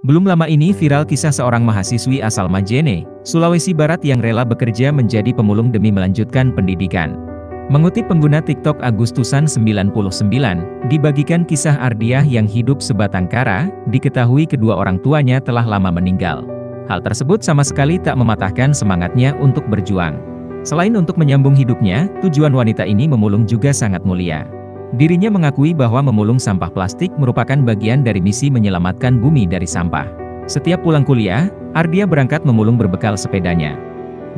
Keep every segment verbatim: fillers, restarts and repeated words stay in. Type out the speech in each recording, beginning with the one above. Belum lama ini viral kisah seorang mahasiswi asal Majene, Sulawesi Barat yang rela bekerja menjadi pemulung demi melanjutkan pendidikan. Mengutip pengguna TikTok Agustusan sembilan puluh sembilan, dibagikan kisah Ardiah yang hidup sebatang kara, diketahui kedua orang tuanya telah lama meninggal. Hal tersebut sama sekali tak mematahkan semangatnya untuk berjuang. Selain untuk menyambung hidupnya, tujuan wanita ini memulung juga sangat mulia. Dirinya mengakui bahwa memulung sampah plastik merupakan bagian dari misi menyelamatkan bumi dari sampah. Setiap pulang kuliah, Ardiah berangkat memulung berbekal sepedanya.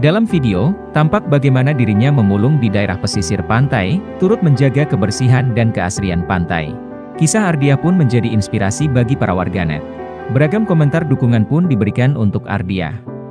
Dalam video, tampak bagaimana dirinya memulung di daerah pesisir pantai, turut menjaga kebersihan dan keasrian pantai. Kisah Ardiah pun menjadi inspirasi bagi para warganet. Beragam komentar dukungan pun diberikan untuk Ardiah.